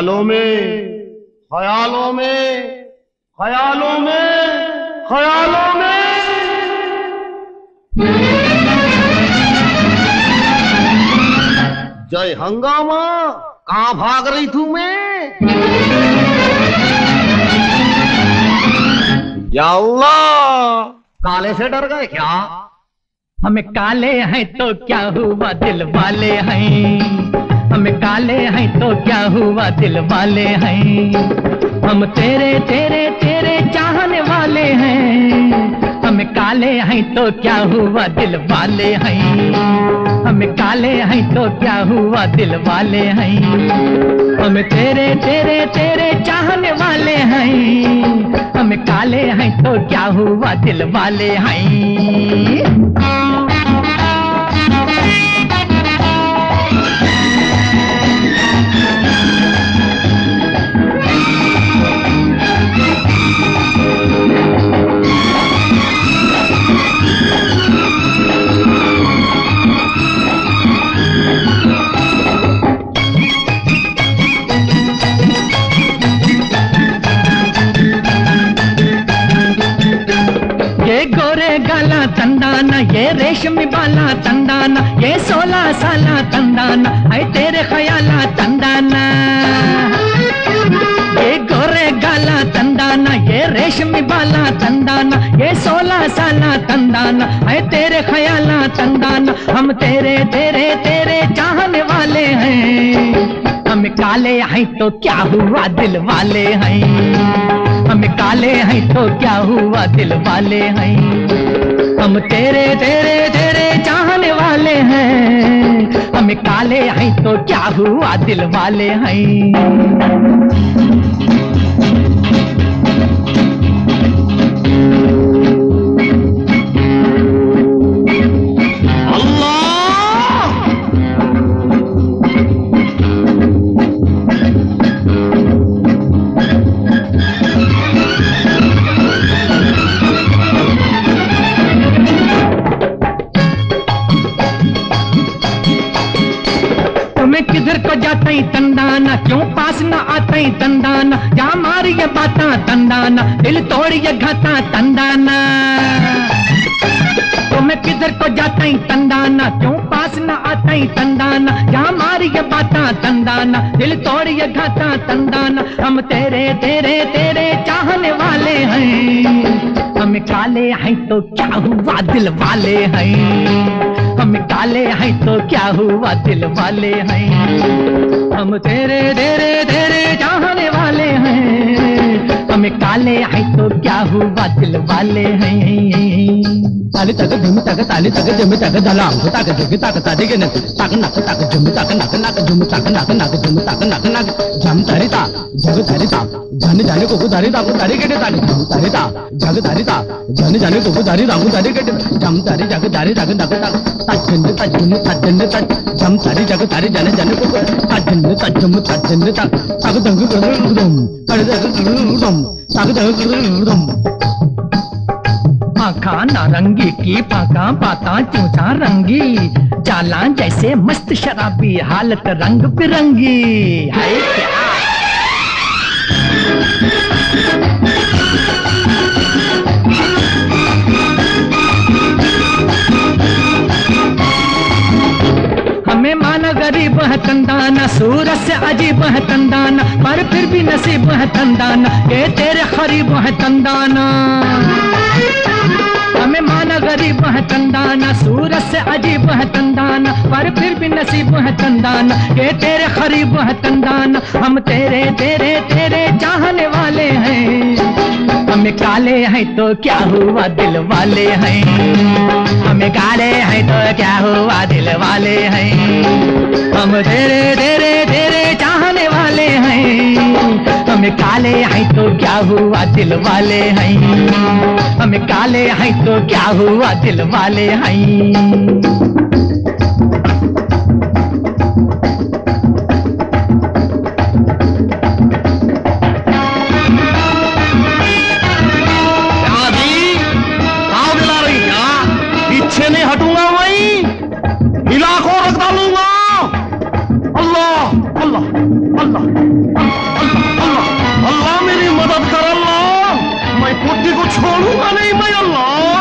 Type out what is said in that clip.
ख्यालों में जय हंगामा, कहाँ भाग रही थू मैं? या अल्लाह, काले से डर गए क्या? हम काले हैं तो क्या हुआ दिल वाले हैं, हम काले हैं तो क्या हुआ दिल वाले हैं, हम तेरे तेरे तेरे चाहने वाले हैं, हम काले हैं तो क्या हुआ दिल वाले हैं, हम काले हैं तो क्या हुआ दिल वाले हैं, हम तेरे तेरे तेरे चाहने वाले हैं, हम काले हैं तो क्या हुआ दिल वाले हैं। तंदाना ये रेशमी बाला तंदाना, ये 16 साला तंदाना, आए तेरे ख्याला तंदाना, ये गोरे गाला तंदाना, ये रेशमी बाला तंदाना, ये 16 साला तंदाना, आए तेरे ख्याला तंदाना, हम तेरे तेरे तेरे चाहने वाले हैं, हम काले हैं तो क्या हुआ दिल वाले हैं, हम काले हैं तो क्या हुआ दिल वाले हैं, हम तेरे तेरे तेरे चाहने वाले हैं, हम काले हैं तो क्या हुआ दिल वाले हैं। तंदाना क्यों पास ना आता ही तंदाना, जा मारी ये बाता तंदाना, दिल तोड़ ये घाता तंदाना, तुम्हें किधर को जाता ही तंदाना, क्यों पास ना आता ही तंदाना, जा मारी ये बाता तंदाना, दिल तोड़ ये घाता तंदाना, हम तेरे तेरे तेरे चाहने वाले हैं, हम काले हैं तो क्या हुआ दिल वाले हैं, हम काले हैं तो क्या हुआ दिल वाले हैं, हम तेरे तेरे तेरे चाहने वाले हैं, हम काले हैं तो क्या हुआ दिल वाले हैं। ताली तक झुम तक ताली तक झुम तक दलाम तक झुम तक ताली के नक तक नक तक झुम तक नक नक झुम तक नक नक झुम तक नक नक झम धरिता जग धरिता जाने जाने को धारिता को तारी केटे तारी धारिता जग धारिता जाने जाने को धारिता को तारी केटे जम तारी जग धारी जग तक तजन तजन तज जम तारी जग तारी जाने जाने को तजन तजम तजन तक तग दंग गुदम तग दंग गुदम तग दंग गुदम आँखा नारंगी की पाका पाता चूचा रंगी जाला जैसे मस्त शराबी हालत रंग बिरंगी है क्या? हमें माना गरीब है तंदाना, सूरत से अजीब है तंदाना, पर फिर भी नसीब है तंदाना, ये तेरे करीब है तंदाना, हमें माना गरीब है तंदाना, सूरत से अजीब है तंदाना, पर फिर भी नसीब है तंदाना, ये तेरे करीब है तंदाना, हम तेरे तेरे तेरे चाहने वाले हैं, हमें काले हैं तो क्या हुआ दिल वाले हैं, हमें काले हैं तो क्या हुआ दिल वाले हैं, हम तेरे तेरे तेरे चाहने वाले हैं, हम काले हैं तो क्या हुआ दिल वाले हैं, हम काले हैं तो क्या हुआ दिल वाले हैं। हटूंगा वही इलाकों रख डालूंगा। अल्लाह अल्लाह अल्लाह अल्लाह अल्लाह मेरी मदद कर अल्लाह, मैं खुद को छोड़ूंगा नहीं मैं अल्लाह।